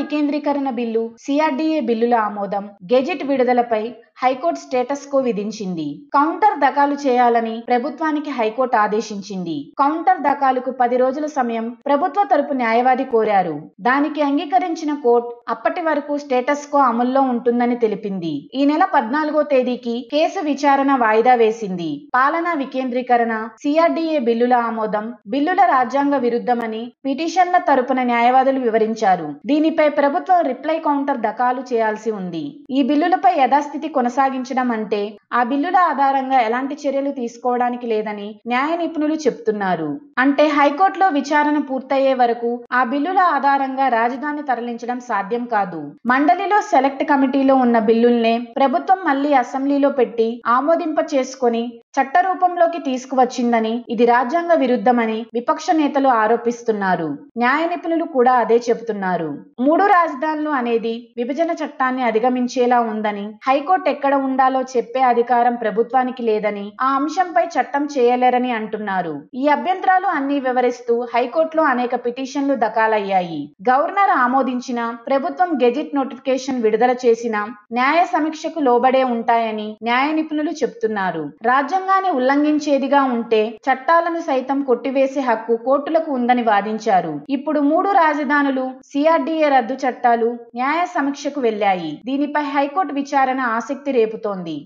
వికేంద్రీకరణ bill, CRDA బిల్లుల ఆమోదం, గెజెట్ విడుదలపై హైకోర్టు స్టేటస్ కో విధించింది. కౌంటర్ దాఖలు చేయాలని ప్రభుత్వానికి హైకోర్టు ఆదేశించింది. కౌంటర్ దాఖలుకు 10 రోజుల సమయం ప్రభుత్వ తరపు న్యాయవాది కోరారు. దానికి అంగీకరించిన కోర్టు అప్పటి వరకు స్టేటస్ కో అమల్లో ఉంటుందని తెలిపింది. ఈ నెల 14వ తేదీకి కేసు విచారణ వాయిదా వేసింది. పాలనా వికేంద్రీకరణ, సిఆర్డీఏ బిల్లుల ఆమోదం బిల్లుల రాజ్యాంగ విరుద్ధమని పిటిషన్ల తరపున న్యాయవాదులు వివరించారు. దీనిపై ప్రభుత్వం రిప్లై కౌంటర్ దాఖలు చేయాల్సి ఉంది. ఈ బిల్లులపై యథాస్థితి కొనసాగించడం అంటే ఆ బిల్లుల ఆధారంగా ఎలాంటి చర్యలు తీసుకోవడానికి లేదని న్యాయ నిపుణులు చెప్తున్నారు. అంటే హైకోర్టులో విచారణ పూర్తయ్యే వరకు ఆ బిల్లుల ఆధారంగా రాజధాని తరలించడం సాధ్యం కాదు. మండలిలో సెలెక్ట్ కమిటీలో ఉన్న బిల్లుల్నే ప్రభుత్వం మళ్లీ అసెంబ్లీలో పెట్టి ఆమోదింప చేసుకుని చట్టరూపంలోకి తీసుకువచ్చిందని, ఇది రాజ్యాంగ విరుద్ధమని విపక్ష నేతలు ఆరోపిస్తున్నారు. న్యాయ నిపుణులు కూడా అదే చెబుతున్నారు. 3 రాజధానులు అనేది విభజన చట్టాన్ని అధిగమించేలా ఉందని, హైకోర్టు ఎక్కడ ఉండాలో చెప్పే అధికారం ప్రభుత్వానికి లేదని, ఆ అంశంపై చట్టం చేయలేరని అంటున్నారు. ఈ అభ్యంతరాలు అన్ని వివరిస్తూ హైకోర్టులో అనేక పిటిషన్లు దాఖలయ్యాయి. గవర్నర్ ఆమోదించిన, ప్రభుత్వం గెజిట్ నోటిఫికేషన్ విడుదల చేసిన న్యాయ సమీక్షకు లోబడే ఉంటాయని న్యాయ నిపుణులు చెబుతున్నారు. రాజ్యాంగ ఉల్లంఘించేదిగా ఉంటే చట్టాలను సైతం కొట్టివేసే హక్కు కోర్టులకు ఉందని వాదించారు. ఇప్పుడు 3 రాజధానులు, సిఆర్డీఏ రద్దు చట్టాలు న్యాయ సమీక్షకు వెళ్లాయి. దీనిపై హైకోర్టు విచారణ ఆసక్తి రేపుతోంది.